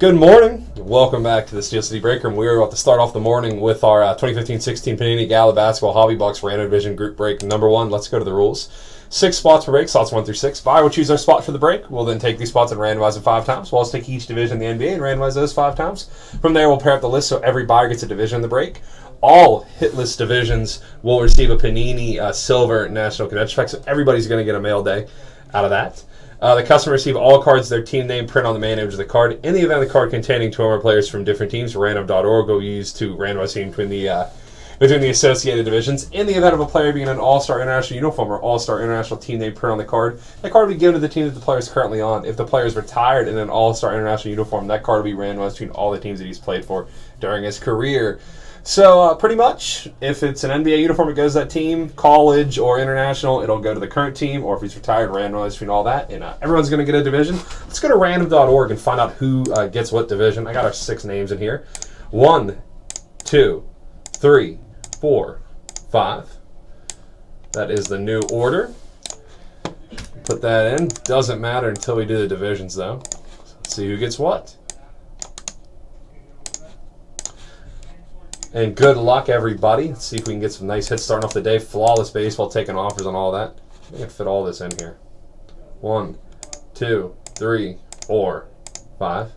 Good morning. Welcome back to the Steel City Break Room. We are about to start off the morning with our 2015-16 Panini Gala Basketball Hobby Box Random Division Group Break number 1. Let's go to the rules. 6 spots per break, slots 1 through 6. Buyer will choose their spot for the break. We'll then take these spots and randomize them 5 times. We'll also take each division in the NBA and randomize those 5 times. From there, we'll pair up the list so every buyer gets a division in the break. All hitless divisions will receive a Panini Silver National Convention pack, so everybody's going to get a mail day out of that. The customer receive all cards, their team name, print on the main image of the card. In the event of the card containing 2 or more players from different teams, random.org will be used to randomize team between the associated divisions. In the event of a player being an all-star international uniform or all-star international team name print on the card will be given to the team that the player is currently on. If the player is retired in an all-star international uniform, that card will be randomized between all the teams that he's played for during his career. So pretty much, if it's an NBA uniform, it goes to that team. College or international, it'll go to the current team. Or if he's retired, randomized between all that. And everyone's going to get a division. Let's go to random.org and find out who gets what division. I got our 6 names in here. 1, 2, 3, 4, 5. That is the new order. Put that in. Doesn't matter until we do the divisions, though. Let's see who gets what. And good luck, everybody. Let's see if we can get some nice hits starting off the day. Flawless Baseball taking offers on all that. I can fit all this in here. 1, 2, 3, 4, 5.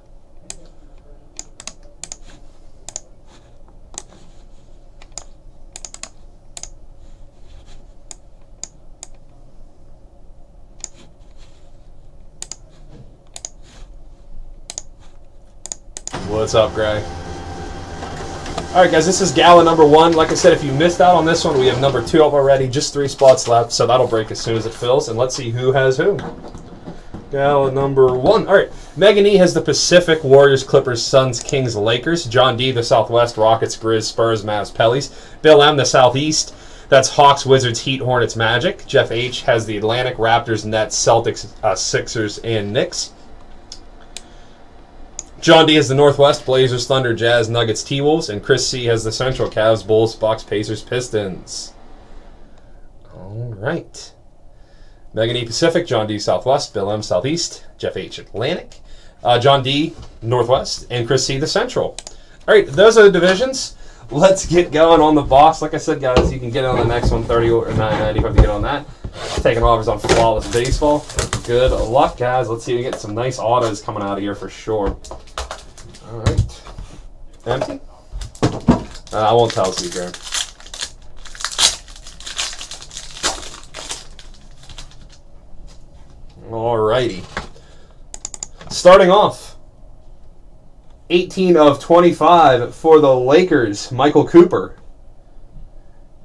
What's up, Gray? Alright guys, this is Gala number 1. Like I said, if you missed out on this one, we have number 2 up already. Just 3 spots left, so that'll break as soon as it fills. And let's see who has who. Gala number 1. Alright, Megan E has the Pacific, Warriors, Clippers, Suns, Kings, Lakers. John D, the Southwest, Rockets, Grizz, Spurs, Mavs, Pellies. Bill M, the Southeast. That's Hawks, Wizards, Heat, Hornets, Magic. Jeff H has the Atlantic, Raptors, Nets, Celtics, Sixers, and Knicks. John D has the Northwest, Blazers, Thunder, Jazz, Nuggets, T-Wolves. And Chris C has the Central, Cavs, Bulls, Bucks, Pacers, Pistons. All right. Megan E Pacific, John D Southwest, Bill M Southeast, Jeff H Atlantic, John D Northwest, and Chris C the Central. All right, those are the divisions. Let's get going on the box. Like I said, guys, you can get on the next one, 30 or 990 if I have to get on that. Taking offers on Flawless Baseball. Good luck, guys. Let's see if we get some nice autos coming out of here for sure. All right. Empty? I won't tell you, Graham. All righty. Starting off, 18 of 25 for the Lakers, Michael Cooper.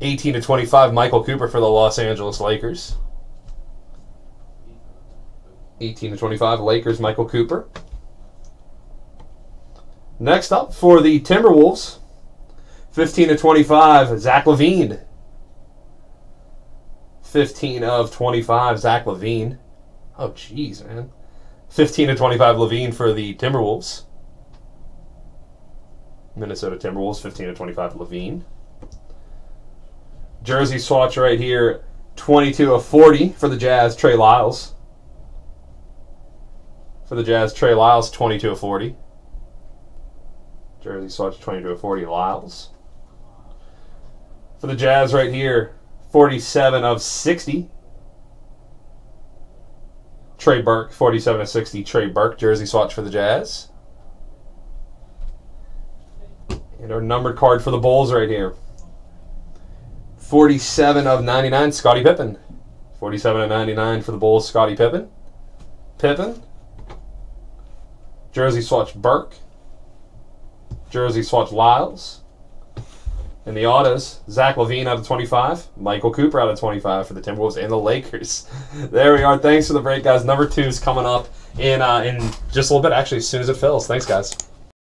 18 of 25, Michael Cooper for the Los Angeles Lakers. 18 of 25, Lakers, Michael Cooper. Next up for the Timberwolves, 15 of 25, Zach LaVine. 15 of 25, Zach LaVine. Oh, jeez, man. 15 of 25, LaVine for the Timberwolves. Minnesota Timberwolves, 15 of 25, LaVine. Jersey swatch right here, 22 of 40 for the Jazz, Trey Lyles. For the Jazz, Trey Lyles, 22 of 40. Jersey swatch, 22 of 40, Lyles. For the Jazz right here, 47 of 60. Trey Burke, 47 of 60, Trey Burke, jersey swatch for the Jazz. And our numbered card for the Bulls right here. 47 of 99, Scottie Pippen. 47 of 99 for the Bulls, Scottie Pippen. Pippen. Jersey swatch, Burke. Jersey swatch, Lyles. And the autos, Zach LaVine out of 25. Michael Cooper out of 25 for the Timberwolves and the Lakers. There we are. Thanks for the break, guys. Number 2 is coming up in just a little bit, actually, as soon as it fills. Thanks, guys.